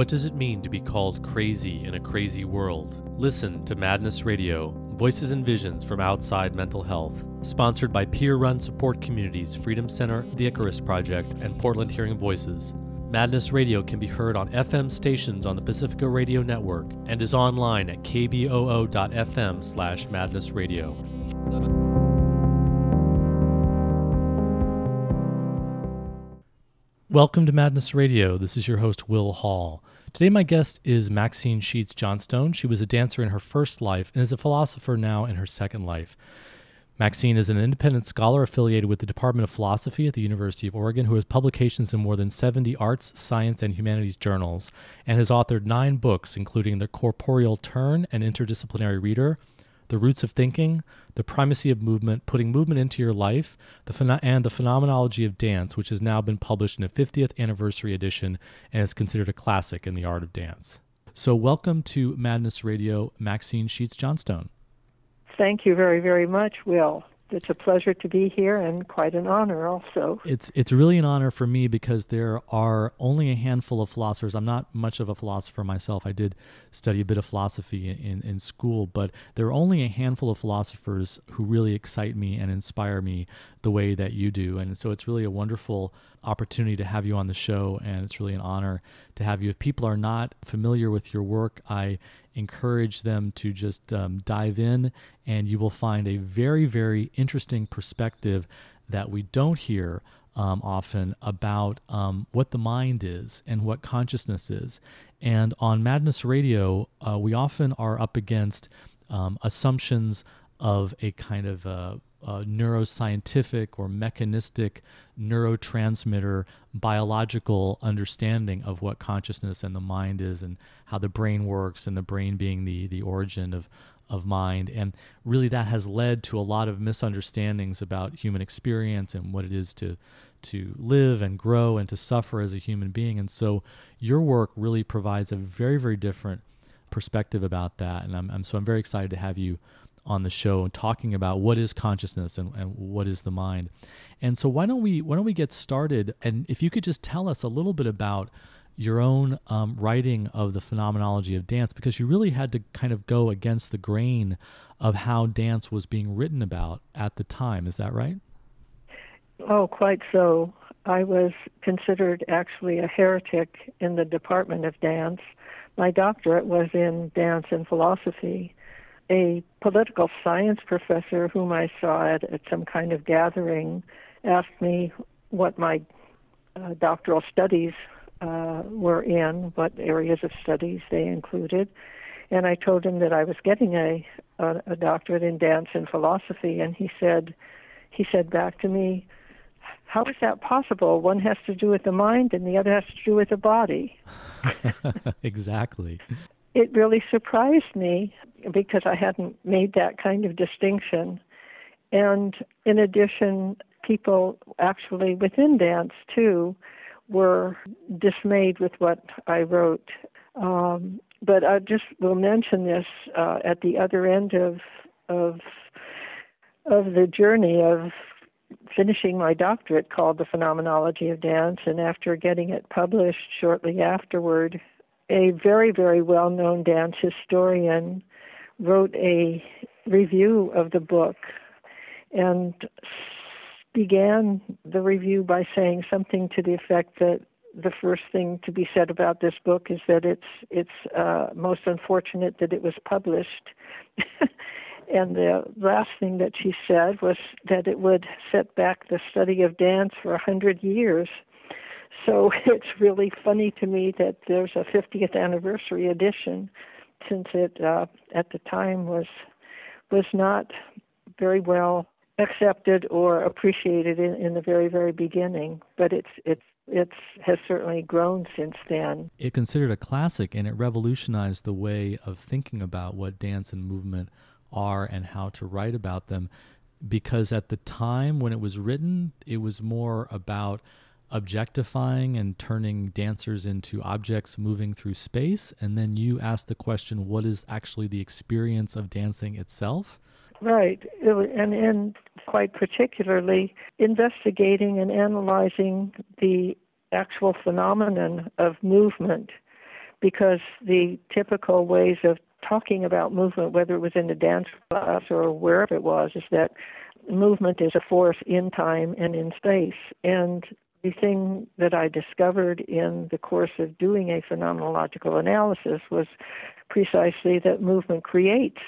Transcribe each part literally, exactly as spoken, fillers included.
What does it mean to be called crazy in a crazy world? Listen to Madness Radio, Voices and Visions from Outside Mental Health, sponsored by peer-run support communities Freedom Center, the Icarus Project, and Portland Hearing Voices. Madness Radio can be heard on F M stations on the Pacifica Radio Network and is online at kboo.fm slash Madness Radio. Welcome to Madness Radio. This is your host, Will Hall. Today my guest is Maxine Sheets-Johnstone. She was a dancer in her first life and is a philosopher now in her second life. Maxine is an independent scholar affiliated with the Department of Philosophy at the University of Oregon, who has publications in more than seventy arts, science, and humanities journals, and has authored nine books, including The Corporeal Turn: An Interdisciplinary Reader, The Roots of Thinking, The Primacy of Movement, Putting Movement Into Your Life, the pheno- and The Phenomenology of Dance, which has now been published in a fiftieth anniversary edition and is considered a classic in the art of dance. So welcome to Madness Radio, Maxine Sheets-Johnstone. Thank you very, very much, Will. It's a pleasure to be here and quite an honor also. It's it's really an honor for me because there are only a handful of philosophers. I'm not much of a philosopher myself. I did study a bit of philosophy in, in school, but there are only a handful of philosophers who really excite me and inspire me the way that you do. And so it's really a wonderful opportunity to have you on the show, and it's really an honor to have you. If people are not familiar with your work, I encourage them to just um, dive in, and you will find a very, very interesting perspective that we don't hear um, often about um, what the mind is and what consciousness is. And on Madness Radio, uh, we often are up against um, assumptions of a kind of uh, uh, neuroscientific or mechanistic neurotransmitter biological understanding of what consciousness and the mind is and how the brain works, and the brain being the the origin of of mind. And really that has led to a lot of misunderstandings about human experience and what it is to to live and grow and to suffer as a human being. And so your work really provides a very, very different perspective about that. And I'm, I'm so I'm very excited to have you on the show and talking about what is consciousness and, and what is the mind. And so why don't we why don't we get started? And if you could just tell us a little bit about your own um, writing of The Phenomenology of Dance, because you really had to kind of go against the grain of how dance was being written about at the time. Is that right? Oh, quite so. I was considered actually a heretic in the Department of Dance. My doctorate was in dance and philosophy. A political science professor whom I saw at, at some kind of gathering asked me what my uh, doctoral studies uh, were in, what areas of studies they included. And I told him that I was getting a, a, a doctorate in dance and philosophy. And he said, he said back to me, "How is that possible? One has to do with the mind and the other has to do with the body." Exactly. It really surprised me because I hadn't made that kind of distinction. And in addition, people actually within dance, too, were dismayed with what I wrote. Um, but I just will mention this uh, at the other end of, of, of the journey of finishing my doctorate called The Phenomenology of Dance, and after getting it published shortly afterward, a very, very well-known dance historian wrote a review of the book and began the review by saying something to the effect that the first thing to be said about this book is that it's it's uh, most unfortunate that it was published. And the last thing that she said was that it would set back the study of dance for one hundred years. So it's really funny to me that there's a fiftieth anniversary edition, since it uh, at the time was was not very well accepted or appreciated in, in the very, very beginning. But it's it's it's has certainly grown since then. It considered a classic, and it revolutionized the way of thinking about what dance and movement are and how to write about them. Because at the time when it was written, it was more about objectifying and turning dancers into objects moving through space. And then you asked the question, what is actually the experience of dancing itself? Right. And, and quite particularly investigating and analyzing the actual phenomenon of movement, because the typical ways of talking about movement, whether it was in the dance class or wherever it was, is that movement is a force in time and in space. And the thing that I discovered in the course of doing a phenomenological analysis was precisely that movement creates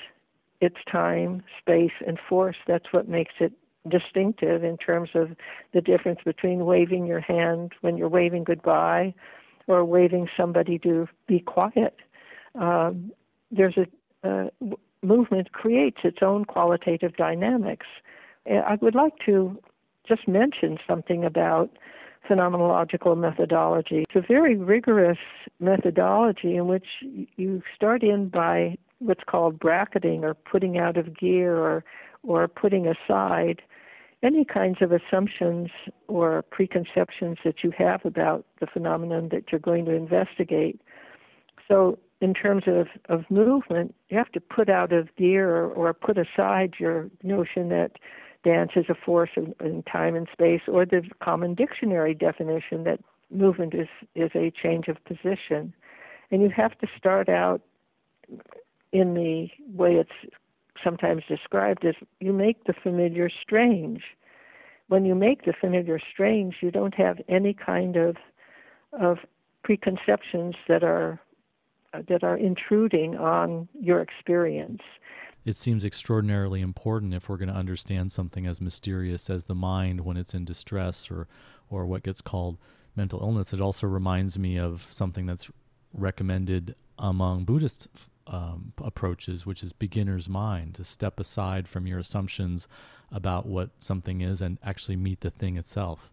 its time, space, and force. That's what makes it distinctive in terms of the difference between waving your hand when you're waving goodbye or waving somebody to be quiet. Um, there's a uh, movement creates its own qualitative dynamics. I would like to just mention something about phenomenological methodology. It's a very rigorous methodology in which you start in by what's called bracketing, or putting out of gear, or or putting aside any kinds of assumptions or preconceptions that you have about the phenomenon that you're going to investigate. So in terms of, of movement, you have to put out of gear or, or put aside your notion that dance is a force in, in time and space, or the common dictionary definition that movement is, is a change of position. And you have to start out in the way it's sometimes described as you make the familiar strange. When you make the familiar strange, you don't have any kind of of preconceptions that are that are intruding on your experience. It seems extraordinarily important if we're going to understand something as mysterious as the mind when it's in distress, or or what gets called mental illness. It also reminds me of something that's recommended among Buddhist um, approaches, which is beginner's mind, to step aside from your assumptions about what something is and actually meet the thing itself.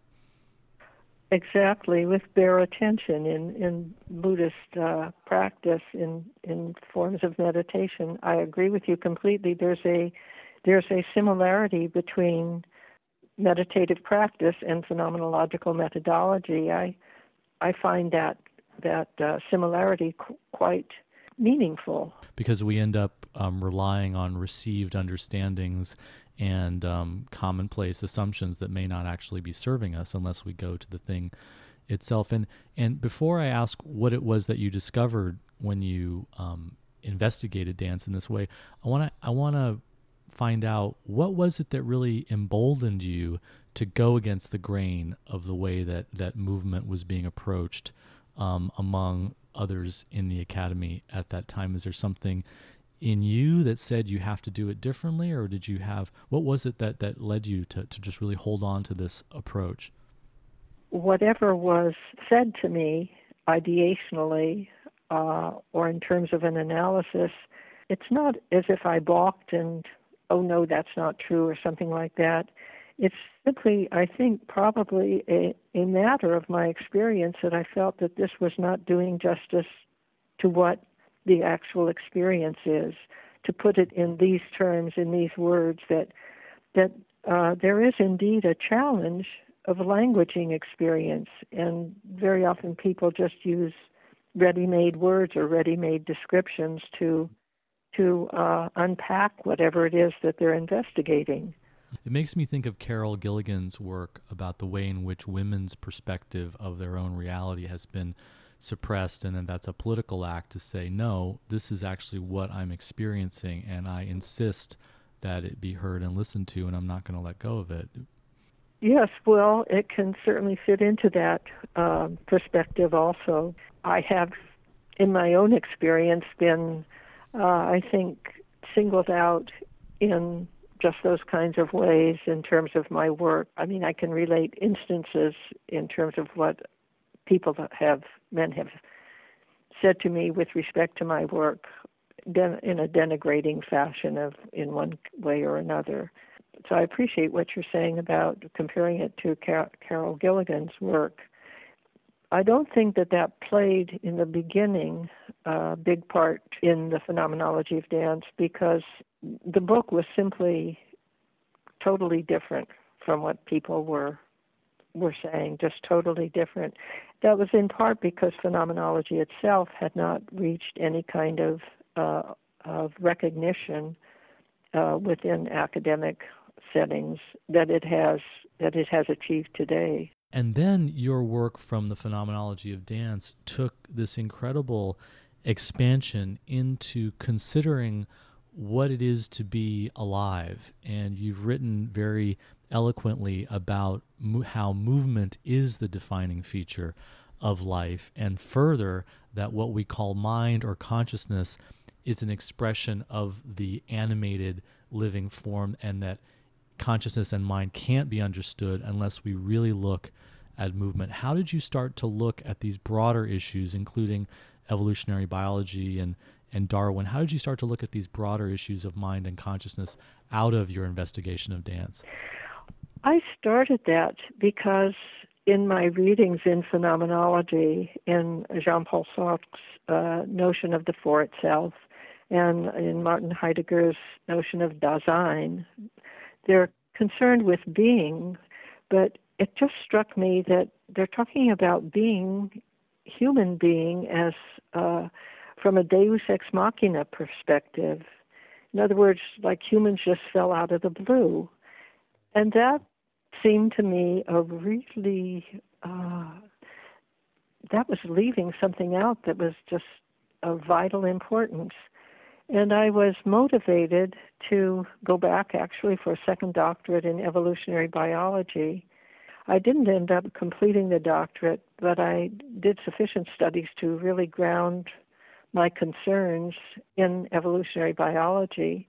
Exactly, with bare attention in, in Buddhist uh, practice, in, in forms of meditation. I agree with you completely. There's a, there's a similarity between meditative practice and phenomenological methodology. I, I find that, that uh, similarity qu quite meaningful. Because we end up um, relying on received understandings and um, commonplace assumptions that may not actually be serving us unless we go to the thing itself. And and before I ask what it was that you discovered when you um, investigated dance in this way, I wanna I wanna find out, what was it that really emboldened you to go against the grain of the way that that movement was being approached um, among others in the academy at that time? Is there something in you that said you have to do it differently, or did you have, what was it that, that led you to, to just really hold on to this approach? Whatever was said to me ideationally uh, or in terms of an analysis, it's not as if I balked and, oh no, that's not true or something like that. It's simply, I think, probably a, a matter of my experience that I felt that this was not doing justice to what the actual experience is, to put it in these terms, in these words, that that uh, there is indeed a challenge of languaging experience. And very often people just use ready-made words or ready-made descriptions to, to uh, unpack whatever it is that they're investigating. It makes me think of Carol Gilligan's work about the way in which women's perspective of their own reality has been suppressed, and then that's a political act to say, no, this is actually what I'm experiencing, and I insist that it be heard and listened to, and I'm not going to let go of it. Yes, well, it can certainly fit into that um, perspective also. I have, in my own experience, been, uh, I think, singled out in just those kinds of ways in terms of my work. I mean, I can relate instances in terms of what people that have, men have said to me with respect to my work den in a denigrating fashion of in one way or another. So I appreciate what you're saying about comparing it to Car Carol Gilligan's work. I don't think that that played in the beginning a uh, big part in the phenomenology of dance, because the book was simply totally different from what people were were saying, just totally different. That was in part because phenomenology itself had not reached any kind of, uh, of recognition uh, within academic settings that it has that it has achieved today. And then your work from the phenomenology of dance took this incredible expansion into considering what it is to be alive. And you've written very eloquently about mo- how movement is the defining feature of life, and further, that what we call mind or consciousness is an expression of the animated living form, and that consciousness and mind can't be understood unless we really look at movement. How did you start to look at these broader issues, including evolutionary biology and, and Darwin? How did you start to look at these broader issues of mind and consciousness out of your investigation of dance? I started that because in my readings in phenomenology, in Jean-Paul Sartre's uh, notion of the for itself, and in Martin Heidegger's notion of Dasein, they're concerned with being, but it just struck me that they're talking about being, human being, as uh, from a deus ex machina perspective. In other words, like humans just fell out of the blue. And that seemed to me a really, uh, that was leaving something out that was just of vital importance. And I was motivated to go back, actually, for a second doctorate in evolutionary biology. I didn't end up completing the doctorate, but I did sufficient studies to really ground my concerns in evolutionary biology.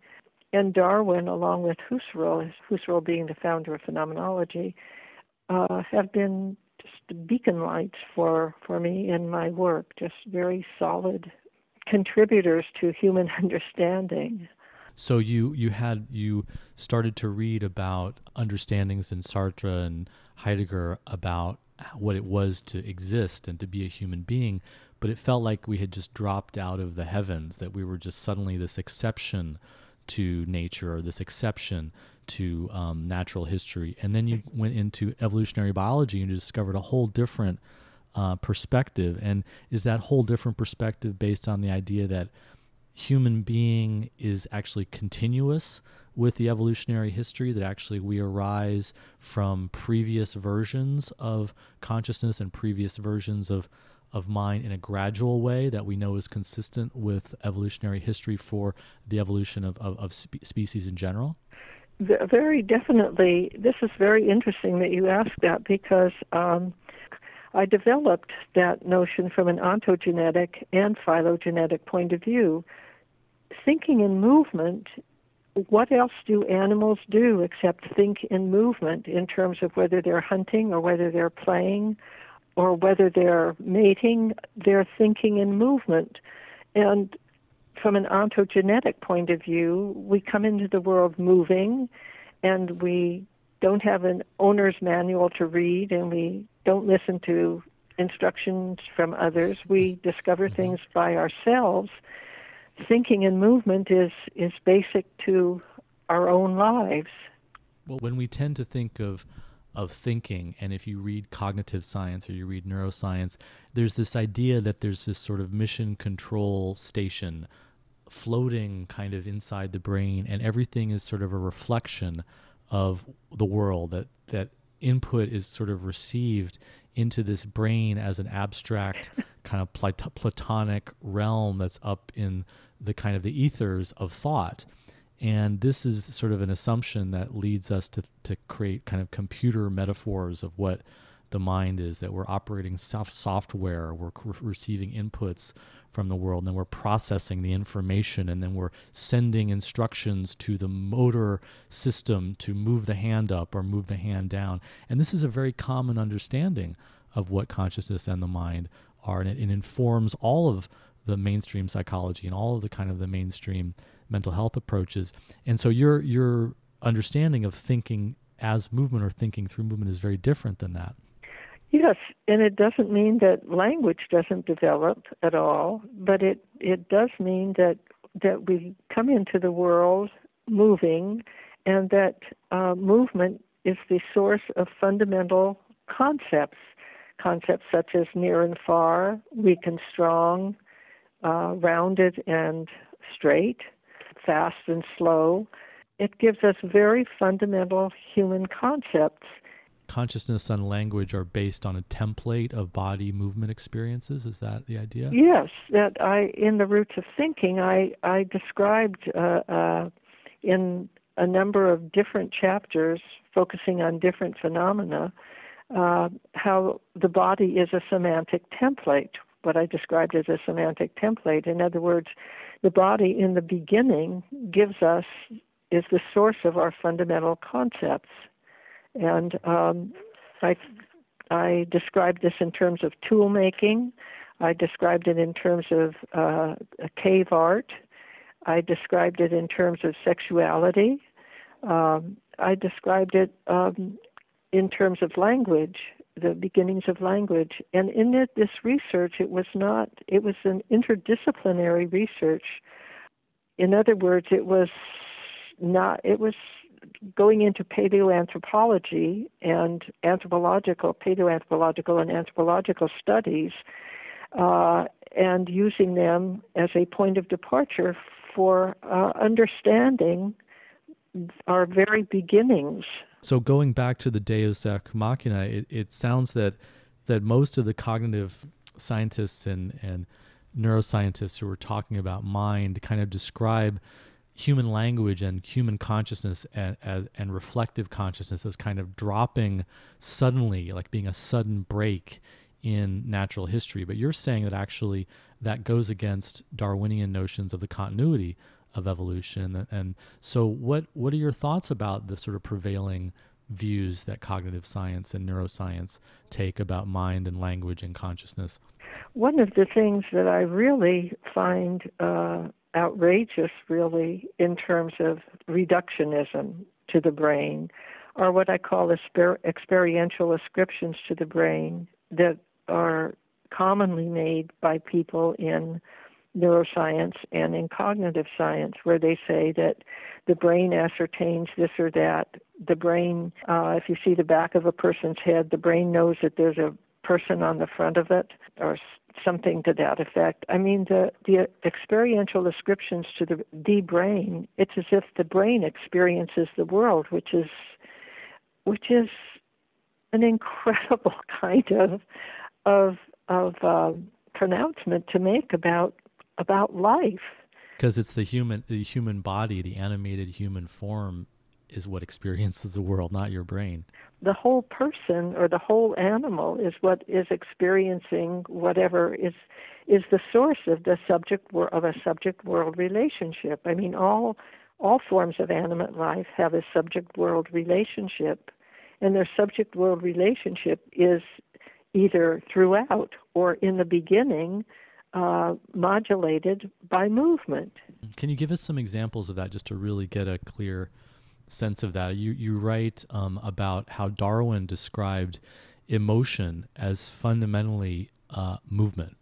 And Darwin, along with Husserl, Husserl being the founder of phenomenology, uh, have been just beacon lights for, for me in my work, just very solid contributors to human understanding. So you you had you started to read about understandings in Sartre and Heidegger about what it was to exist and to be a human being, but it felt like we had just dropped out of the heavens, that we were just suddenly this exception to nature, or this exception to um, natural history. And then you went into evolutionary biology and you discovered a whole different Uh, perspective. And is that whole different perspective based on the idea that human being is actually continuous with the evolutionary history, that actually we arise from previous versions of consciousness and previous versions of, of mind in a gradual way that we know is consistent with evolutionary history for the evolution of, of, of spe- species in general? Very definitely. This is very interesting that you ask that, because um, I developed that notion from an ontogenetic and phylogenetic point of view. Thinking in movement, what else do animals do except think in movement, in terms of whether they're hunting or whether they're playing or whether they're mating? They're thinking in movement. And from an ontogenetic point of view, we come into the world moving, and we don't have an owner's manual to read, and we don't listen to instructions from others. We discover things by ourselves. Thinking and movement is, is basic to our own lives. Well, when we tend to think of of thinking, and if you read cognitive science or you read neuroscience, there's this idea that there's this sort of mission control station floating kind of inside the brain, and everything is sort of a reflection of the world, that that input is sort of received into this brain as an abstract kind of plat- platonic realm that's up in the kind of the ethers of thought. And this is sort of an assumption that leads us to, to create kind of computer metaphors of what the mind is, that we're operating soft software, we're c- receiving inputs from the world, and then we're processing the information, and then we're sending instructions to the motor system to move the hand up or move the hand down. And this is a very common understanding of what consciousness and the mind are, and it, it informs all of the mainstream psychology and all of the kind of the mainstream mental health approaches. And so your your understanding of thinking as movement, or thinking through movement, is very different than that. Yes, and it doesn't mean that language doesn't develop at all, but it, it does mean that that we come into the world moving, and that uh, movement is the source of fundamental concepts, concepts such as near and far, weak and strong, uh, rounded and straight, fast and slow. It gives us very fundamental human concepts. Consciousness and language are based on a template of body movement experiences. Is that the idea? Yes. That I in The Roots of Thinking, I, I described uh, uh, in a number of different chapters focusing on different phenomena uh, how the body is a semantic template, what I described as a semantic template. In other words, the body in the beginning gives us, is the source of our fundamental concepts. And um, I, I described this in terms of tool making. I described it in terms of uh, cave art. I described it in terms of sexuality. Um, I described it um, in terms of language, the beginnings of language. And in it, this research, it was not, it was an interdisciplinary research. In other words, it was not, it was going into paleoanthropology and anthropological, paleoanthropological and anthropological studies, uh, and using them as a point of departure for uh, understanding our very beginnings. So going back to the Deus Ex Machina, it, it sounds that that most of the cognitive scientists and, and neuroscientists who are talking about mind kind of describe human language and human consciousness and, as, and reflective consciousness as kind of dropping suddenly, like being a sudden break in natural history. But you're saying that actually that goes against Darwinian notions of the continuity of evolution. And so what, what are your thoughts about the sort of prevailing views that cognitive science and neuroscience take about mind and language and consciousness? One of the things that I really find uh, outrageous, really, in terms of reductionism to the brain are what I call exper- experiential ascriptions to the brain that are commonly made by people in neuroscience and in cognitive science, where they say that the brain ascertains this or that. The brain, uh, if you see the back of a person's head, the brain knows that there's a person on the front of it, or something to that effect. I mean, the, the experiential ascriptions to the, the brain, it's as if the brain experiences the world, which is, which is an incredible kind of, of, of uh, pronouncement to make about about life, because it's the human the human body, the animated human form, is what experiences the world, not your brain. The whole person or the whole animal is what is experiencing whatever is is the source of the subject of a subject world relationship. I mean, all all forms of animate life have a subject world relationship, and their subject world relationship is either throughout or in the beginning Uh, modulated by movement. Can you give us some examples of that just to really get a clear sense of that? You you write um, about how Darwin described emotion as fundamentally uh, movement.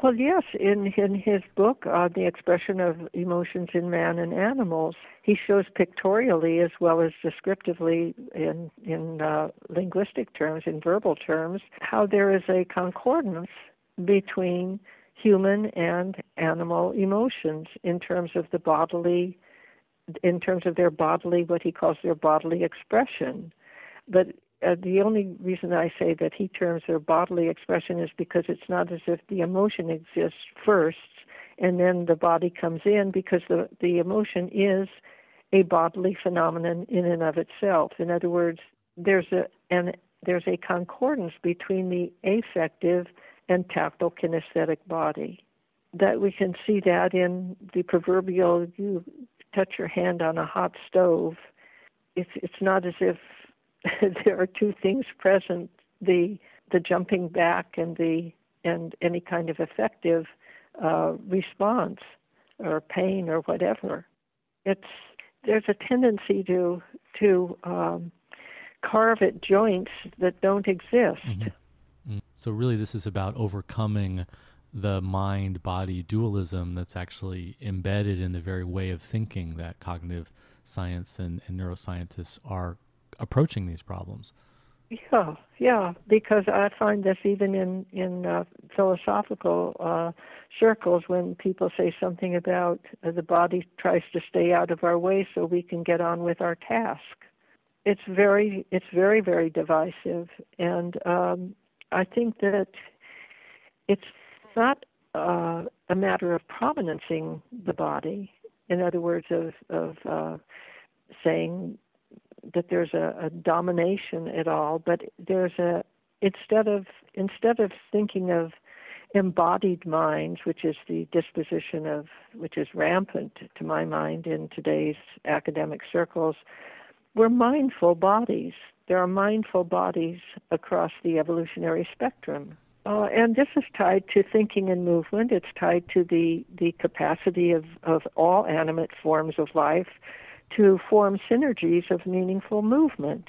Well, yes. In, in his book on uh, the expression of emotions in man and animals, he shows pictorially as well as descriptively in, in uh, linguistic terms, in verbal terms, how there is a concordance between human and animal emotions in terms of the bodily, in terms of their bodily, what he calls their bodily expression. But uh, the only reason I say that he terms their bodily expression is because it's not as if the emotion exists first and then the body comes in, because the, the emotion is a bodily phenomenon in and of itself. In other words, there's a, an, there's a concordance between the affective and tactile kinesthetic body. That we can see that in the proverbial, you touch your hand on a hot stove. It's it's not as if there are two things present, the the jumping back and the and any kind of effective uh, response or pain or whatever. It's there's a tendency to to um, carve at joints that don't exist. Mm-hmm. So really this is about overcoming the mind-body dualism that's actually embedded in the very way of thinking that cognitive science and, and neuroscientists are approaching these problems. Yeah, yeah, because I find this even in, in uh, philosophical uh, circles when people say something about uh, the body tries to stay out of our way so we can get on with our task. It's very, it's very, very divisive. And um, I think that it's not uh, a matter of prominancing the body, in other words, of, of uh, saying that there's a, a domination at all, but there's a instead of instead of thinking of embodied minds, which is the disposition of which is rampant to my mind in today's academic circles, we're mindful bodies. There are mindful bodies across the evolutionary spectrum. Uh, and this is tied to thinking and movement. It's tied to the, the capacity of, of all animate forms of life to form synergies of meaningful movement.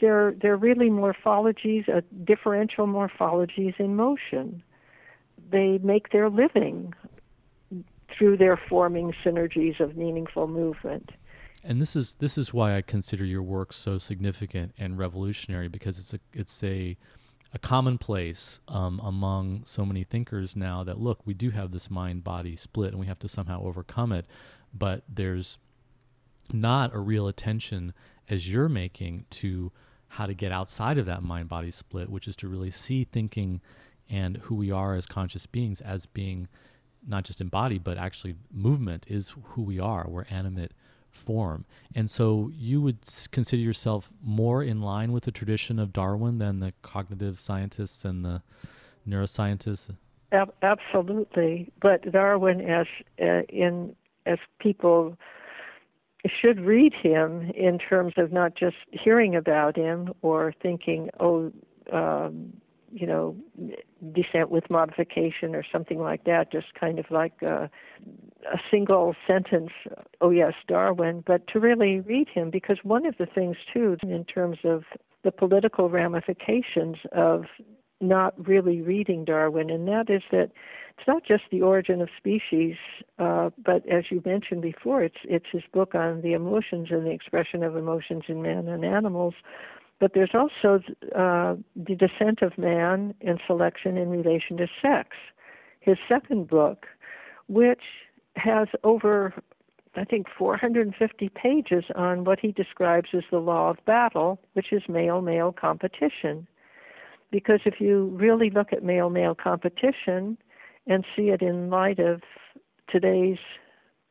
They're, they're really morphologies, uh, differential morphologies in motion. They make their living through their forming synergies of meaningful movement. And this is, this is why I consider your work so significant and revolutionary, because it's a, it's a, a commonplace um, among so many thinkers now that, look, we do have this mind-body split and we have to somehow overcome it, but there's not a real attention, as you're making, to how to get outside of that mind-body split, which is to really see thinking and who we are as conscious beings as being not just embodied, but actually movement is who we are. We're animate form. And so you would consider yourself more in line with the tradition of Darwin than the cognitive scientists and the neuroscientists? Ab- absolutely. But Darwin, as, uh, in, as people should read him in terms of not just hearing about him or thinking, oh, um, you know, descent with modification or something like that, just kind of like a, a single sentence, oh yes, Darwin, but to really read him, because one of the things too, in terms of the political ramifications of not really reading Darwin, and that is that it's not just The Origin of Species, uh, but as you mentioned before, it's it's his book on the emotions and the expression of emotions in man and animals, but there's also uh, The Descent of Man and Selection in Relation to Sex, his second book, which has over, I think, four hundred fifty pages on what he describes as the law of battle, which is male-male competition. Because if you really look at male-male competition and see it in light of today's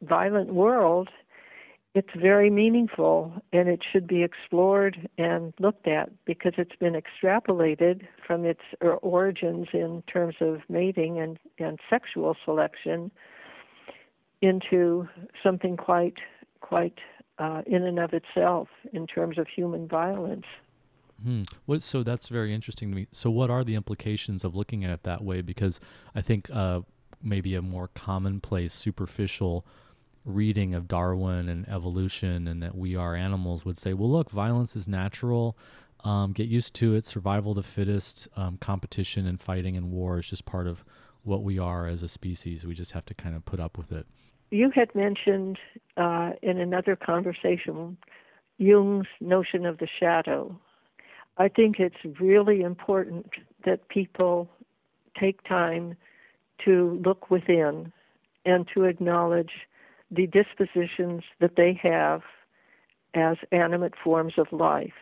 violent world, it's very meaningful, and it should be explored and looked at because it's been extrapolated from its origins in terms of mating and, and sexual selection into something quite, quite uh, in and of itself in terms of human violence. Hmm. What, so that's very interesting to me. So what are the implications of looking at it that way? Because I think uh, maybe a more commonplace, superficial reading of Darwin and evolution and that we are animals would say, well, look, violence is natural. Um, get used to it. Survival of the fittest, um, competition and fighting and war is just part of what we are as a species. We just have to kind of put up with it. You had mentioned uh, in another conversation Jung's notion of the shadow. I think it's really important that people take time to look within and to acknowledge the dispositions that they have as animate forms of life.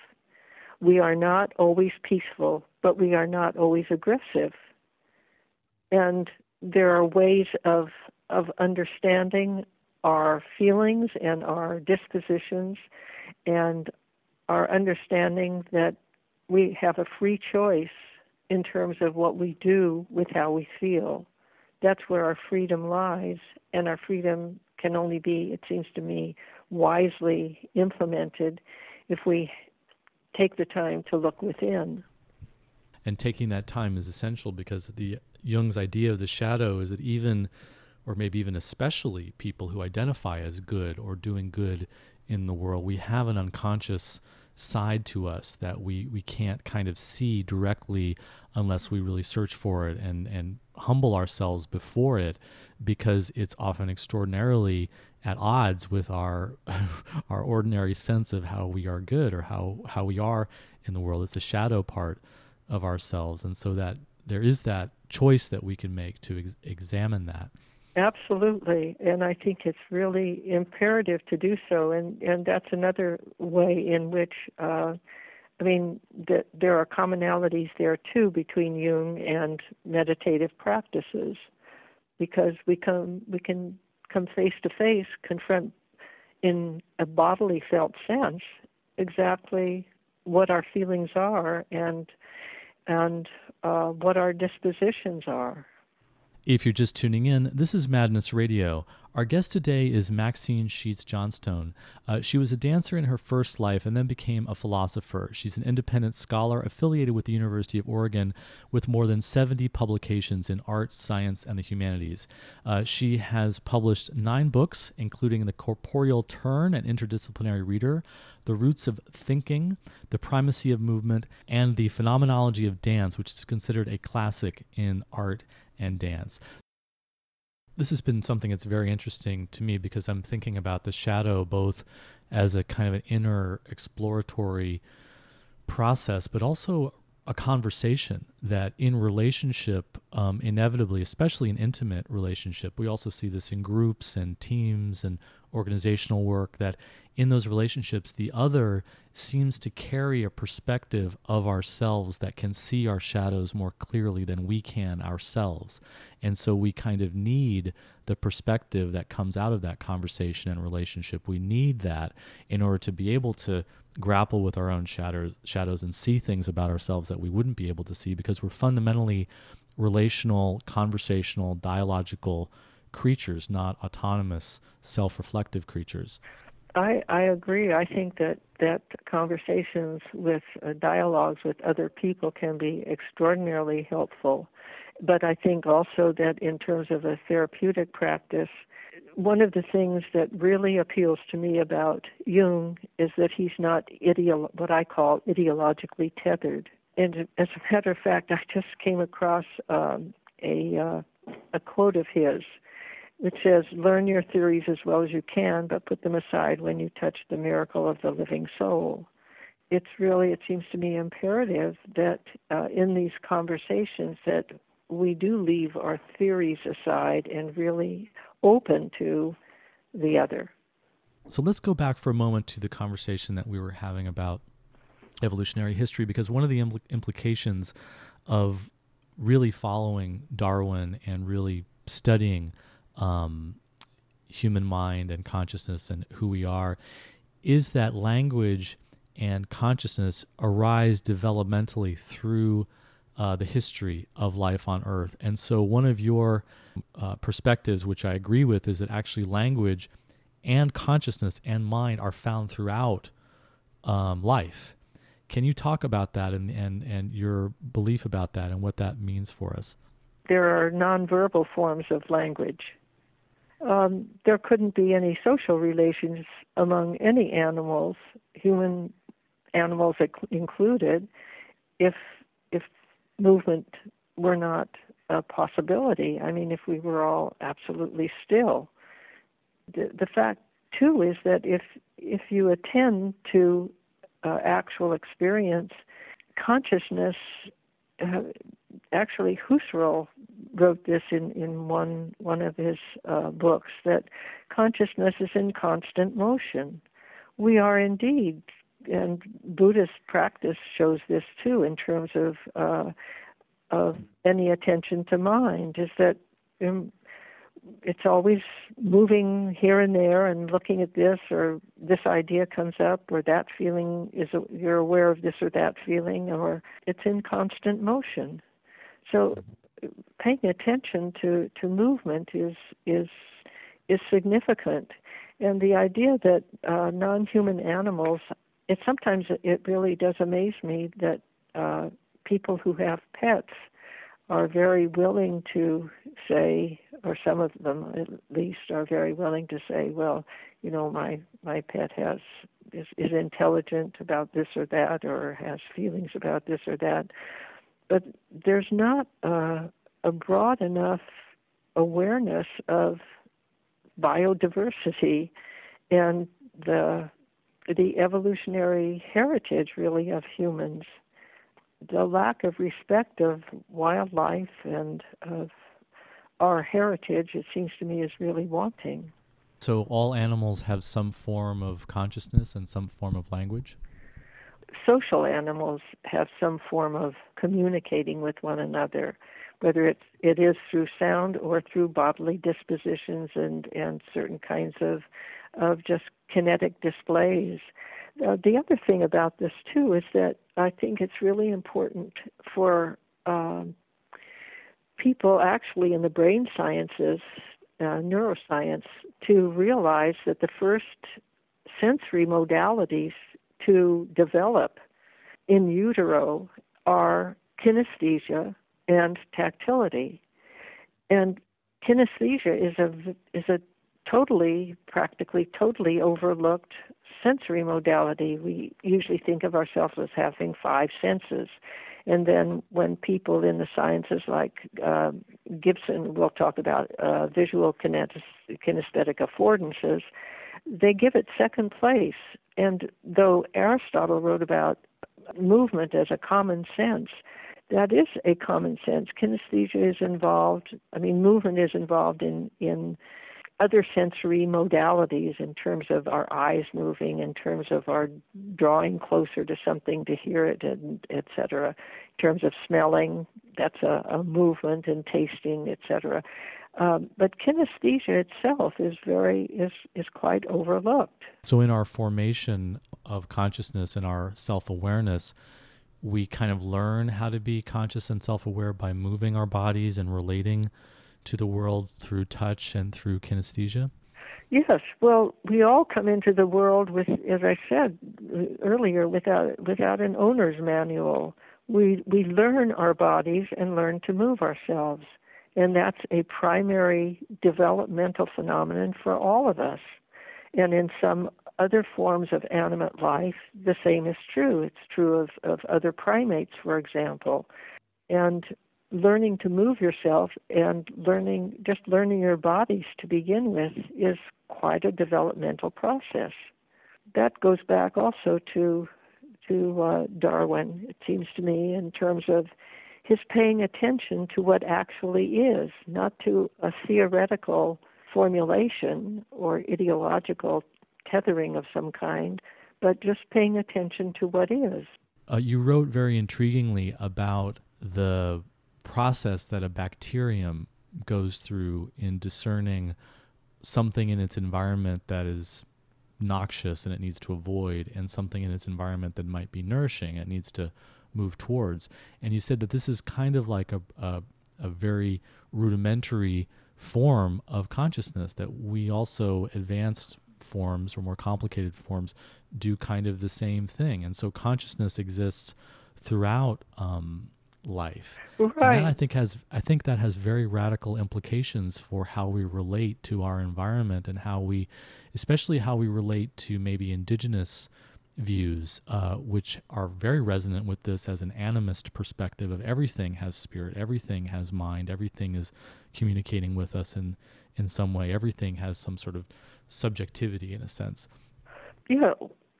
We are not always peaceful, but we are not always aggressive. And there are ways of, of understanding our feelings and our dispositions and our understanding that we have a free choice in terms of what we do with how we feel. That's where our freedom lies, and our freedom can only be, it seems to me, wisely implemented if we take the time to look within. And taking that time is essential, because the Jung's idea of the shadow is that even, or maybe even especially, people who identify as good or doing good in the world, we have an unconscious side to us that we we can't kind of see directly unless we really search for it and and humble ourselves before it, because it's often extraordinarily at odds with our our ordinary sense of how we are good or how how we are in the world. It's a shadow part of ourselves. And so that there is that choice that we can make to ex examine that. Absolutely. And I think it's really imperative to do so. And, and that's another way in which, uh, I mean, th there are commonalities there, too, between Jung and meditative practices, because we, come, we can come face to face, confront in a bodily felt sense exactly what our feelings are and and uh, what our dispositions are. If you're just tuning in, this is Madness Radio. Our guest today is Maxine Sheets-Johnstone. Uh, she was a dancer in her first life and then became a philosopher. She's an independent scholar affiliated with the University of Oregon with more than seventy publications in art, science, and the humanities. Uh, she has published nine books, including The Corporeal Turn: An Interdisciplinary Reader, The Roots of Thinking, The Primacy of Movement, and The Phenomenology of Dance, which is considered a classic in art and dance. This has been something that's very interesting to me, because I'm thinking about the shadow both as a kind of an inner exploratory process, but also a conversation that in relationship, um, inevitably, especially in intimate relationship, we also see this in groups and teams and organizational work, that in those relationships, the other seems to carry a perspective of ourselves that can see our shadows more clearly than we can ourselves. And so we kind of need the perspective that comes out of that conversation and relationship. We need that in order to be able to grapple with our own shadows, shadows and see things about ourselves that we wouldn't be able to see, because we're fundamentally relational, conversational, dialogical creatures, not autonomous, self-reflective creatures. I, I agree. I think that, that conversations with uh, dialogues with other people can be extraordinarily helpful. But I think also that in terms of a therapeutic practice, one of the things that really appeals to me about Jung is that he's not ideo- what I call ideologically tethered. And as a matter of fact, I just came across um, a, uh, a quote of his, which says, "Learn your theories as well as you can, but put them aside when you touch the miracle of the living soul." It's really, it seems to me, imperative that uh, in these conversations that we do leave our theories aside and really open to the other. So let's go back for a moment to the conversation that we were having about evolutionary history, because one of the impl- implications of really following Darwin and really studying Um, human mind and consciousness and who we are is that language and consciousness arise developmentally through uh, the history of life on Earth. And so one of your uh, perspectives, which I agree with, is that actually language and consciousness and mind are found throughout um, life. Can you talk about that and, and, and your belief about that and what that means for us? There are nonverbal forms of language. Um, there couldn't be any social relations among any animals, human animals included, if if movement were not a possibility. I mean, if we were all absolutely still. The, the fact, too, is that if, if you attend to uh, actual experience, consciousness, uh, actually Husserl wrote this in, in one, one of his uh, books, that consciousness is in constant motion. We are indeed, and Buddhist practice shows this too in terms of, uh, of any attention to mind, is that um, it's always moving here and there and looking at this, or this idea comes up, or that feeling, is you're aware of this or that feeling, or it's in constant motion. So paying attention to, to movement is, is, is significant. And the idea that uh, non-human animals, it sometimes it really does amaze me that uh, people who have pets are very willing to say, or some of them at least are very willing to say, well, you know, my, my pet has is, is intelligent about this or that, or has feelings about this or that. But there's not uh, a broad enough awareness of biodiversity and the the evolutionary heritage, really, of humans, the lack of respect of wildlife and of our heritage, it seems to me, is really wanting. So all animals have some form of consciousness and some form of language? Social animals have some form of communicating with one another, whether it's, it is through sound or through bodily dispositions and, and certain kinds of, of just kinetic displays. Uh, the other thing about this, too, is that I think it's really important for um, people actually in the brain sciences, uh, neuroscience, to realize that the first sensory modalities to develop in utero are kinesthesia and tactility. And kinesthesia is a, is a totally, practically totally overlooked sensory modality. We usually think of ourselves as having five senses. And then when people in the sciences like uh, Gibson will talk about uh, visual kinesthetic affordances, they give it second place. And though Aristotle wrote about movement as a common sense, that is a common sense. Kinesthesia is involved, I mean, movement is involved in, in other sensory modalities in terms of our eyes moving, in terms of our drawing closer to something to hear it, and et cetera. In terms of smelling, that's a, a movement, and tasting, et cetera. Um, but kinesthesia itself is very is is quite overlooked. So in our formation of consciousness and our self-awareness, we kind of learn how to be conscious and self-aware by moving our bodies and relating to the world through touch and through kinesthesia? Yes. Well, we all come into the world with, as I said earlier, without without an owner's manual. We we learn our bodies and learn to move ourselves. And that's a primary developmental phenomenon for all of us. And in some other forms of animate life, the same is true. It's true of, of other primates, for example. And learning to move yourself and learning, just learning your bodies to begin with, is quite a developmental process. That goes back also to, to uh, Darwin, it seems to me, in terms of his paying attention to what actually is, not to a theoretical formulation or ideological tethering of some kind, but just paying attention to what is. Uh, you wrote very intriguingly about the process that a bacterium goes through in discerning something in its environment that is noxious and it needs to avoid, and something in its environment that might be nourishing it needs to move towards. And you said that this is kind of like a, a a very rudimentary form of consciousness, that we also, advanced forms or more complicated forms, do kind of the same thing. And so consciousness exists throughout um, life. Right. And that, I think, has, I think that has very radical implications for how we relate to our environment and how we, especially how we relate to maybe indigenous views, uh, which are very resonant with this as an animist perspective of everything has spirit, everything has mind, everything is communicating with us in, in some way, everything has some sort of subjectivity in a sense. Yeah,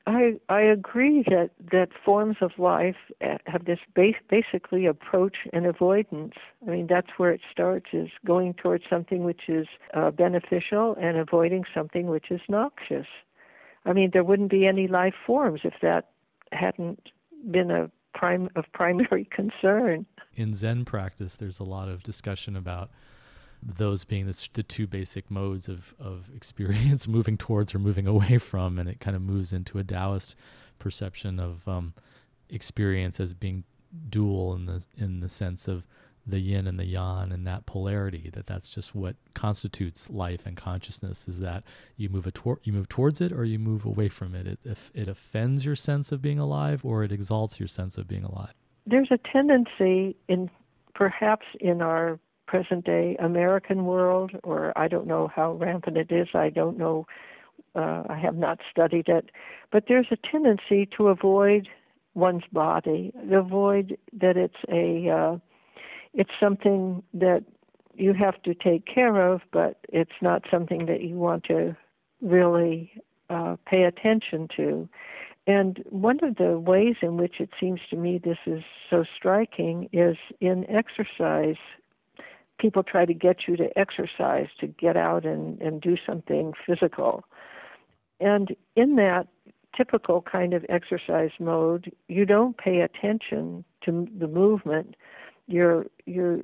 I I agree that, that forms of life have this base, basically approach and avoidance. I mean, that's where it starts, is going towards something which is uh, beneficial and avoiding something which is noxious. I mean, there wouldn't be any life forms if that hadn't been a prime of primary concern. In Zen practice, there's a lot of discussion about those being the, the two basic modes of, of experience, moving towards or moving away from, and it kind of moves into a Taoist perception of um, experience as being dual in the in the sense of the yin and the yang, and that polarity, that that's just what constitutes life and consciousness, is that you move a tor- you move towards it or you move away from it. It, if it offends your sense of being alive or it exalts your sense of being alive. There's a tendency in perhaps in our present day American world, or I don't know how rampant it is, I don't know, uh, I have not studied it, but there's a tendency to avoid one's body, to avoid that it's a... Uh, It's something that you have to take care of, but it's not something that you want to really uh, pay attention to. And one of the ways in which it seems to me this is so striking is in exercise. People try to get you to exercise, to get out and, and do something physical. And in that typical kind of exercise mode, you don't pay attention to the movement. You're, you're,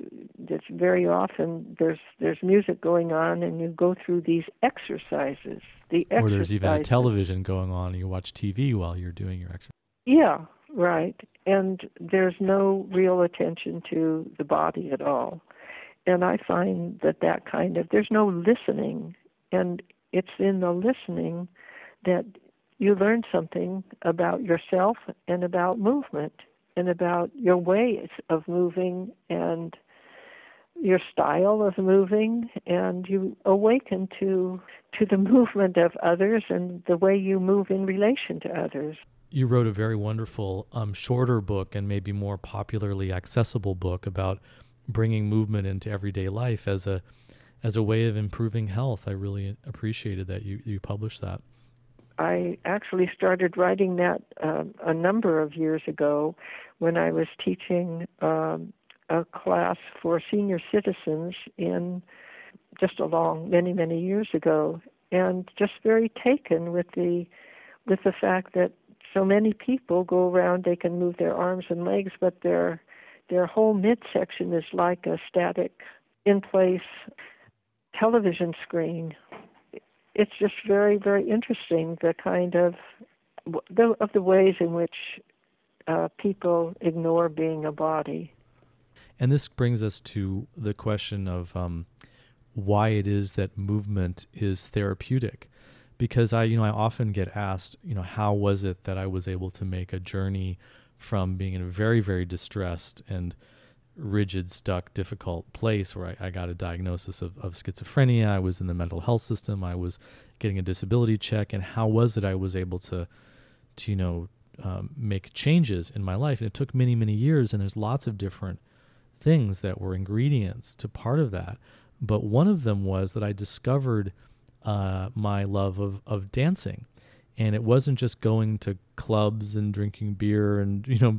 it's very often there's there's music going on, and you go through these exercises. The exercises. Or there's even a television going on, and you watch T V while you're doing your exercise. Yeah, right. And there's no real attention to the body at all. And I find that that kind of, there's no listening, and it's in the listening that you learn something about yourself and about movement and about your ways of moving and your style of moving, and you awaken to to the movement of others and the way you move in relation to others. You wrote a very wonderful, um, shorter book and maybe more popularly accessible book about bringing movement into everyday life as a as a way of improving health. I really appreciated that you, you published that. I actually started writing that um, a number of years ago when I was teaching um, a class for senior citizens in just a long, many, many years ago, and just very taken with the with the fact that so many people go around, they can move their arms and legs, but their their whole midsection is like a static, in-place television screen. It's just very, very interesting, the kind of the, of the ways in which uh, people ignore being a body. And this brings us to the question of um, why it is that movement is therapeutic. Because I, you know, I often get asked, you know, how was it that I was able to make a journey from being in a very, very distressed and rigid, stuck, difficult place where I, I got a diagnosis of, of schizophrenia. I was in the mental health system. I was getting a disability check. And how was it I was able to, to you know, um, make changes in my life? And it took many, many years. And there's lots of different things that were ingredients to part of that. But one of them was that I discovered uh, my love of, of dancing. And it wasn't just going to clubs and drinking beer and, you know,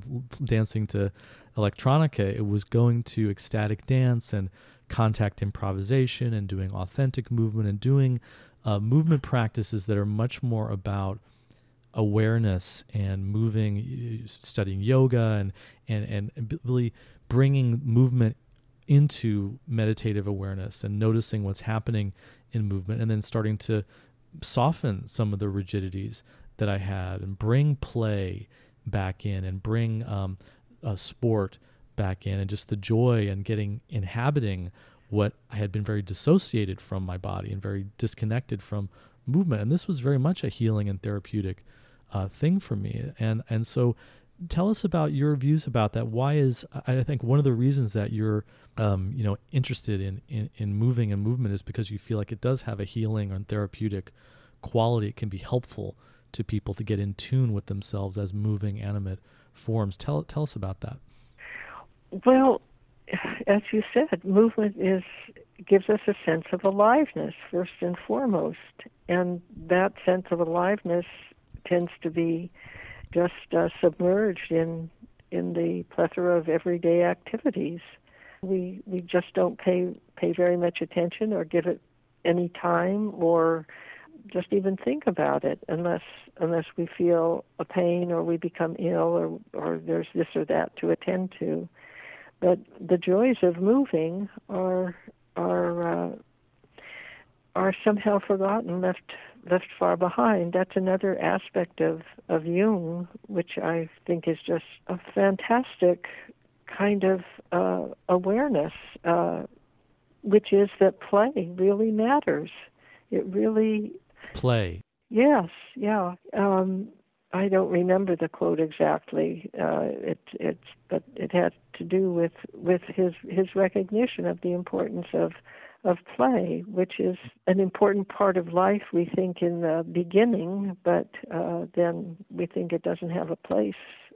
dancing to electronica. It was going to ecstatic dance and contact improvisation and doing authentic movement and doing uh, movement practices that are much more about awareness and moving, studying yoga and, and, and really bringing movement into meditative awareness and noticing what's happening in movement and then starting to soften some of the rigidities that I had and bring play back in and bring um, a sport back in and just the joy and getting inhabiting what I had been very dissociated from my body and very disconnected from movement. And this was very much a healing and therapeutic uh, thing for me. And, and so tell us about your views about that. Why is, I think one of the reasons that you're, um, you know, interested in, in, in moving and movement is because you feel like it does have a healing and therapeutic quality. It can be helpful to people to get in tune with themselves as moving animate forms. Tell, tell us about that. Well, as you said, movement is, gives us a sense of aliveness first and foremost. And that sense of aliveness tends to be just uh, submerged in in the plethora of everyday activities. We we just don't pay pay very much attention or give it any time or just even think about it unless unless we feel a pain or we become ill or, or there's this or that to attend to. But the joys of moving are are uh, are somehow forgotten, left left far behind. That's another aspect of, of Jung, which I think is just a fantastic kind of uh, awareness, uh, which is that play really matters. It really... Play. Yes, yeah. Um, I don't remember the quote exactly, uh, it, it's, but it had to do with, with his, his recognition of the importance of of play, which is an important part of life, we think, in the beginning, but uh, then we think it doesn't have a place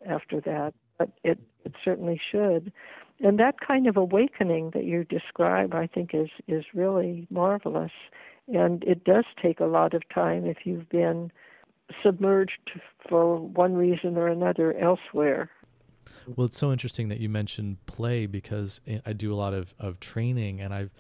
after that, but it, it certainly should. And that kind of awakening that you describe, I think, is, is really marvelous. And it does take a lot of time if you've been submerged for one reason or another elsewhere. Well, it's so interesting that you mentioned play, because I do a lot of, of training, and I've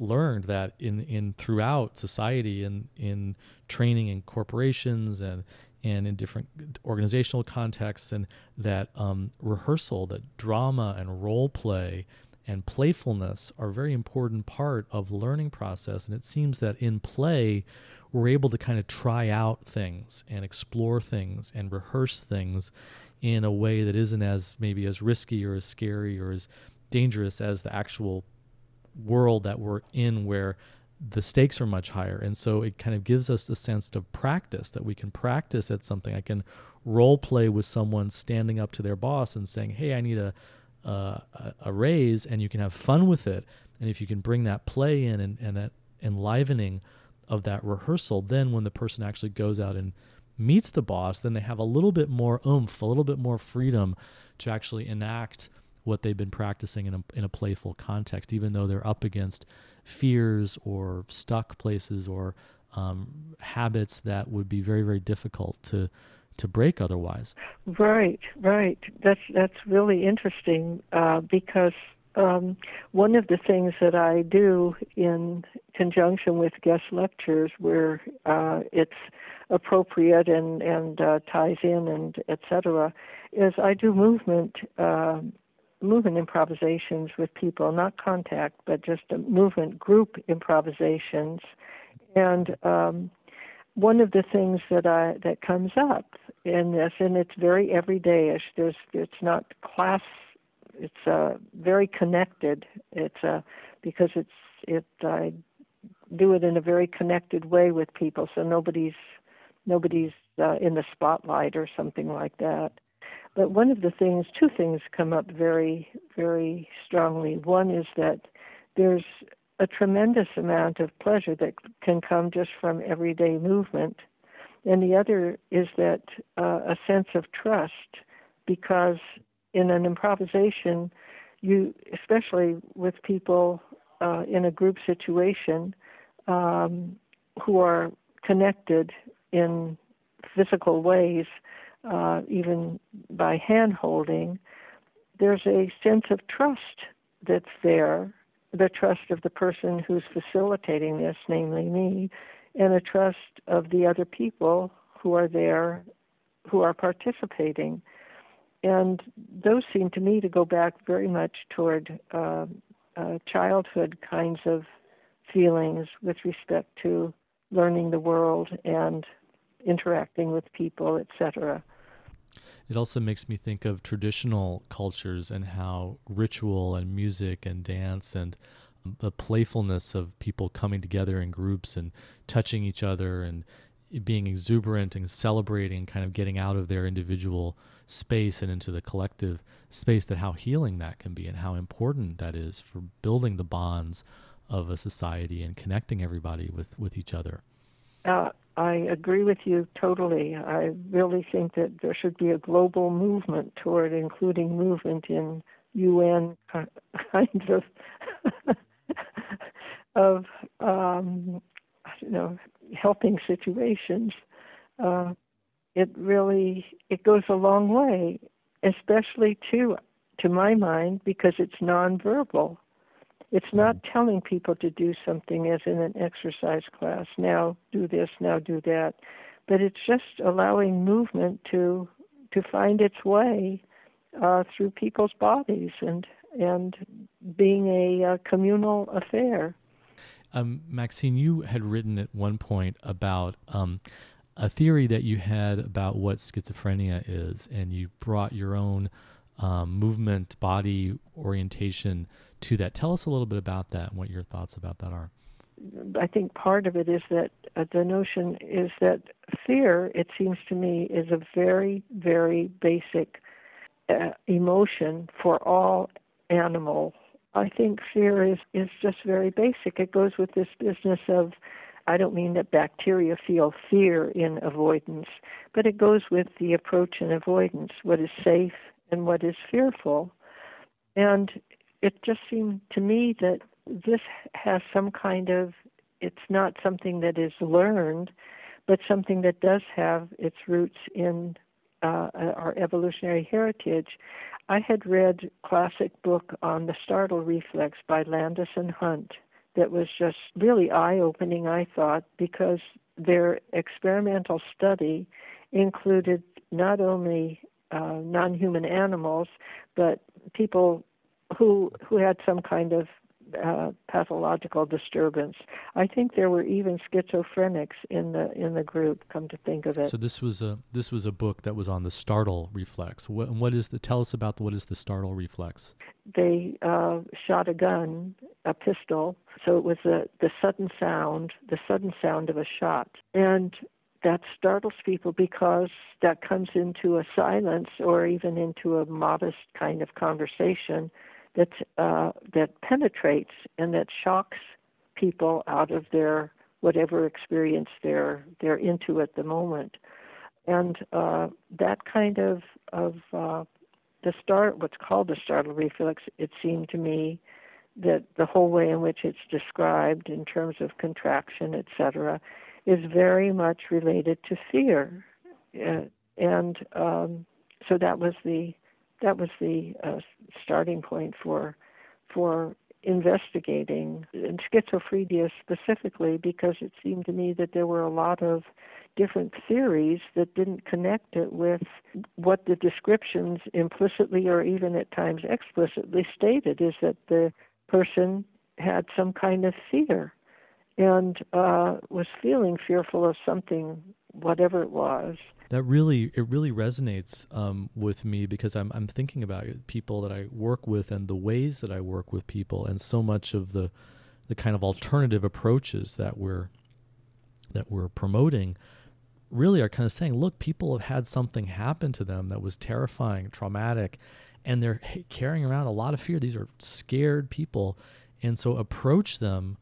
learned that in, in throughout society, in, in training in corporations and and in different organizational contexts, and that um, rehearsal, that drama and role play and playfulness are a very important part of the learning process. And it seems that in play, we're able to kind of try out things and explore things and rehearse things in a way that isn't as maybe as risky or as scary or as dangerous as the actual world that we're in, where the stakes are much higher. And so it kind of gives us the sense of practice, that we can practice at something. I can role play with someone standing up to their boss and saying, hey, I need a, uh, a raise, and you can have fun with it. And if you can bring that play in and, and that enlivening of that rehearsal, then when the person actually goes out and meets the boss, then they have a little bit more oomph, a little bit more freedom to actually enact what they've been practicing in a, in a playful context, even though they're up against fears or stuck places or um, habits that would be very, very difficult to to break otherwise. Right, right. That's that's really interesting uh, because um, one of the things that I do in conjunction with guest lectures, where uh, it's appropriate and and uh, ties in and et cetera, is I do movement. Uh, movement improvisations with people, not contact, but just a movement group improvisations. And um, one of the things that I that comes up in this, and it's very everydayish, there's it's not class, it's uh, very connected. It's uh, because it's it I do it in a very connected way with people, so nobody's nobody's uh, in the spotlight or something like that. But one of the things, two things come up very, very strongly. One is that there's a tremendous amount of pleasure that can come just from everyday movement. And the other is that uh, a sense of trust, because in an improvisation, you, especially with people uh, in a group situation um, who are connected in physical ways, Uh, even by hand-holding, there's a sense of trust that's there, the trust of the person who's facilitating this, namely me, and a trust of the other people who are there, who are participating. And those seem to me to go back very much toward uh, uh, childhood kinds of feelings with respect to learning the world and interacting with people, et cetera. It also makes me think of traditional cultures and how ritual and music and dance and the playfulness of people coming together in groups and touching each other and being exuberant and celebrating, kind of getting out of their individual space and into the collective space, that how healing that can be and how important that is for building the bonds of a society and connecting everybody with, with each other. Uh, I agree with you totally. I really think that there should be a global movement toward including movement in U N kinds of of um, you know, helping situations. Uh, it really it goes a long way, especially to to my mind, because it's nonverbal. It's not telling people to do something as in an exercise class, now do this, now do that, but it's just allowing movement to to find its way uh, through people's bodies and and being a uh, communal affair. Um, Maxine, you had written at one point about um, a theory that you had about what schizophrenia is, and you brought your own um, movement, body orientation to that. Tell us a little bit about that and what your thoughts about that are. I think part of it is that uh, the notion is that fear, it seems to me, is a very, very basic uh, emotion for all animals. I think fear is, is just very basic. It goes with this business of, I don't mean that bacteria feel fear in avoidance, but it goes with the approach in avoidance, what is safe and what is fearful. And it just seemed to me that this has some kind of it's not something that is learned, but something that does have its roots in uh, our evolutionary heritage. I had read a classic book on the startle reflex by Landis and Hunt that was just really eye-opening, I thought, because their experimental study included not only uh, non-human animals, but people who who had some kind of uh, pathological disturbance. I think there were even schizophrenics in the in the group. Come to think of it, so this was a this was a book that was on the startle reflex. What, what is the? Tell us about the, what is the startle reflex? They uh, shot a gun, a pistol. So it was the the sudden sound, the sudden sound of a shot, and that startles people because that comes into a silence or even into a modest kind of conversation that uh, that penetrates and that shocks people out of their whatever experience they're they're into at the moment, and uh, that kind of of uh, the start what's called the startle reflex. It seemed to me that the whole way in which it's described in terms of contraction, et cetera, is very much related to fear, uh, and um, so that was the that was the uh, starting point for for investigating and schizophrenia specifically, because it seemed to me that there were a lot of different theories that didn't connect it with what the descriptions implicitly or even at times explicitly stated, is that the person had some kind of fear and uh, was feeling fearful of something, whatever it was. That really, it really resonates um, with me, because I'm I'm thinking about people that I work with and the ways that I work with people, and so much of the the kind of alternative approaches that we're that we're promoting really are kind of saying, look, people have had something happen to them that was terrifying, traumatic, and they're carrying around a lot of fear. These are scared people, and so approach them.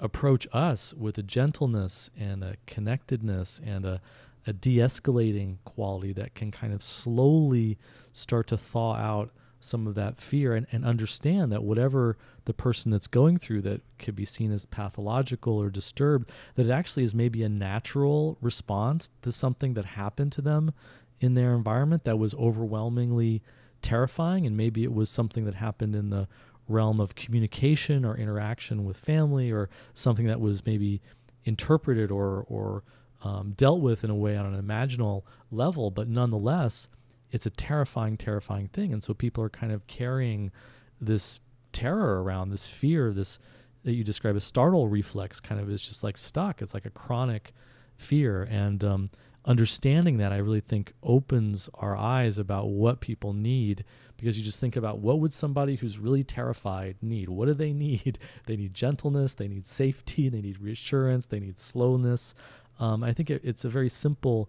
Approach us with a gentleness and a connectedness and a, a de-escalating quality that can kind of slowly start to thaw out some of that fear, and, and understand that whatever the person that's going through that could be seen as pathological or disturbed, that it actually is maybe a natural response to something that happened to them in their environment that was overwhelmingly terrifying, and maybe it was something that happened in the realm of communication or interaction with family, or something that was maybe interpreted or or um, dealt with in a way on an imaginal level, but nonetheless, it's a terrifying, terrifying thing. And so people are kind of carrying this terror around, this fear, this that you describe as startle reflex, kind of is just like stuck. It's like a chronic fear. And um, understanding that, I really think, opens our eyes about what people need, because you just think about, what would somebody who's really terrified need? What do they need? They need gentleness, they need safety, they need reassurance, they need slowness. Um, I think it, it's a very simple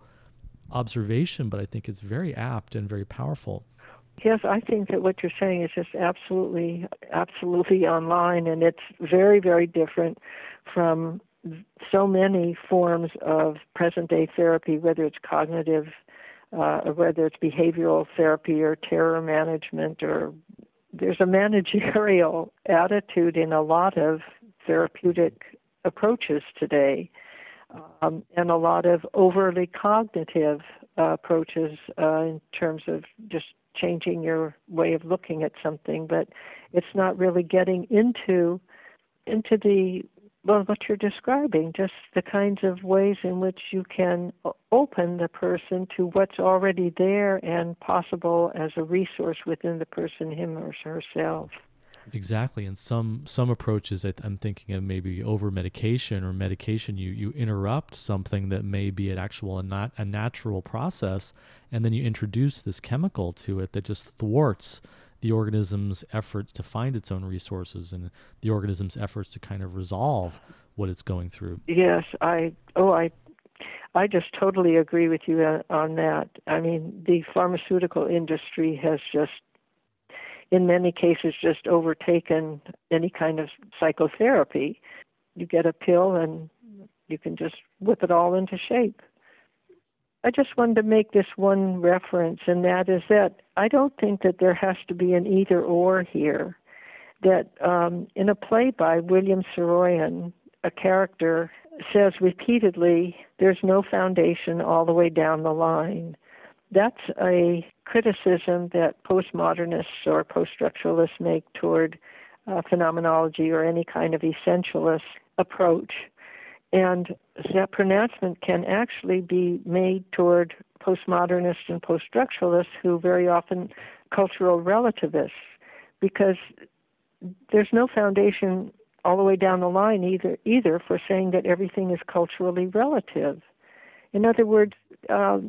observation, but I think it's very apt and very powerful. Yes, I think that what you're saying is just absolutely, absolutely online, and it's very, very different from so many forms of present-day therapy, whether it's cognitive Uh, whether it's behavioral therapy or terror management, or there's a managerial attitude in a lot of therapeutic approaches today, um, and a lot of overly cognitive uh, approaches uh, in terms of just changing your way of looking at something, but it's not really getting into into the well, what you're describing, just the kinds of ways in which you can open the person to what's already there and possible as a resource within the person, him or herself. Exactly. And some some approaches, I'm thinking of maybe over-medication or medication, you, you interrupt something that may be an actual and not a natural process, and then you introduce this chemical to it that just thwarts the organism's efforts to find its own resources and the organism's efforts to kind of resolve what it's going through. Yes, I oh I I just totally agree with you on that. I mean, the pharmaceutical industry has just, in many cases, just overtaken any kind of psychotherapy. You get a pill and you can just whip it all into shape. I just wanted to make this one reference, and that is that I don't think that there has to be an either-or here. That um, in a play by William Saroyan, a character says repeatedly, there's no foundation all the way down the line. That's a criticism that postmodernists or post-structuralists make toward uh, phenomenology or any kind of essentialist approach. And that pronouncement can actually be made toward postmodernists and post-structuralists who very often cultural relativists, because there's no foundation all the way down the line either, either for saying that everything is culturally relative. In other words, uh,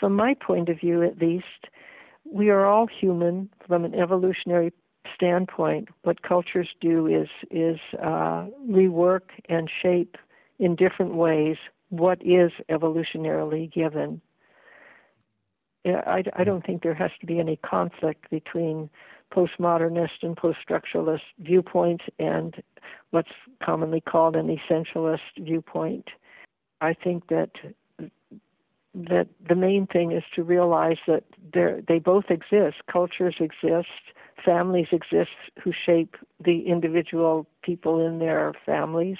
from my point of view at least, we are all human from an evolutionary standpoint. What cultures do is, is uh, rework and shape in different ways what is evolutionarily given. I, I don't think there has to be any conflict between postmodernist and post-structuralist viewpoints and what's commonly called an essentialist viewpoint. I think that that the main thing is to realize that they both exist. Cultures exist, families exist who shape the individual people in their families,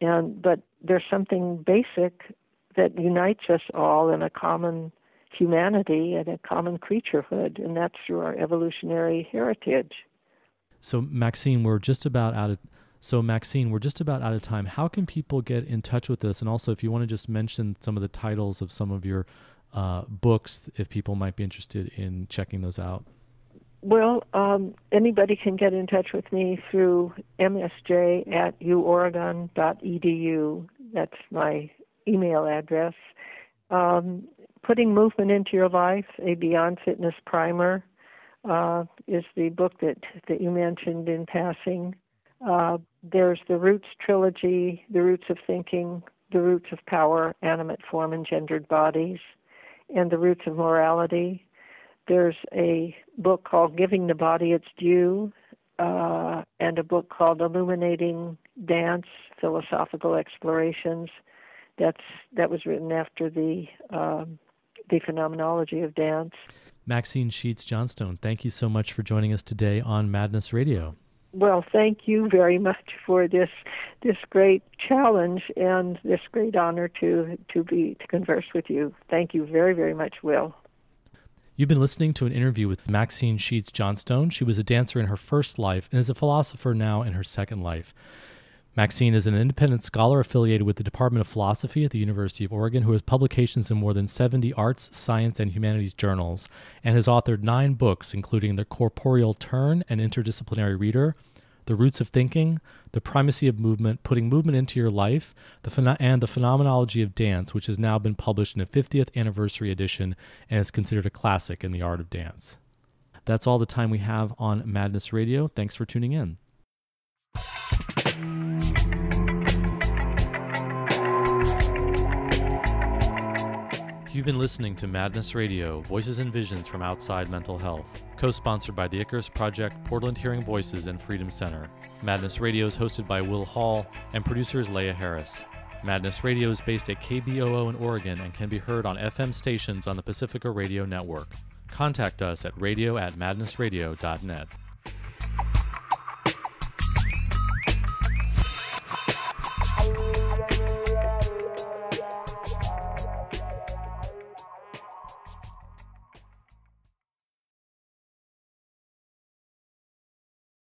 and but there's something basic that unites us all in a common humanity and a common creaturehood, and that's through our evolutionary heritage. So Maxine, we're just about out of so Maxine, we're just about out of time. How can people get in touch with this? And also, if you want to just mention some of the titles of some of your uh, books, if people might be interested in checking those out. Well, um, anybody can get in touch with me through m s j at u oregon dot e d u. That's my email address. Um, Putting Movement Into Your Life, a Beyond Fitness Primer, uh, is the book that, that you mentioned in passing. Uh, there's The Roots Trilogy, The Roots of Thinking, The Roots of Power, Animate Form and Gendered Bodies, and The Roots of Morality. There's a book called Giving the Body Its Due, uh, and a book called Illuminating Dance, Philosophical Explorations. That's, that was written after the, um, the Phenomenology of Dance. Maxine Sheets-Johnstone, thank you so much for joining us today on Madness Radio. Well, thank you very much for this this great challenge and this great honor to to be to converse with you. Thank you very, very much, Will. You've been listening to an interview with Maxine Sheets-Johnstone. She was a dancer in her first life and is a philosopher now in her second life. Maxine is an independent scholar affiliated with the Department of Philosophy at the University of Oregon, who has publications in more than seventy arts, science, and humanities journals, and has authored nine books, including The Corporeal Turn: An Interdisciplinary Reader, The Roots of Thinking, The Primacy of Movement, Putting Movement Into Your Life, the and The Phenomenology of Dance, which has now been published in a fiftieth anniversary edition and is considered a classic in the art of dance. That's all the time we have on Madness Radio. Thanks for tuning in. You've been listening to Madness Radio, Voices and Visions from Outside Mental Health, co-sponsored by the Icarus Project, Portland Hearing Voices, and Freedom Center. Madness Radio is hosted by Will Hall, and producer is Leah Harris. Madness Radio is based at K B O O in Oregon and can be heard on F M stations on the Pacifica Radio Network. Contact us at radio at madness radio dot net.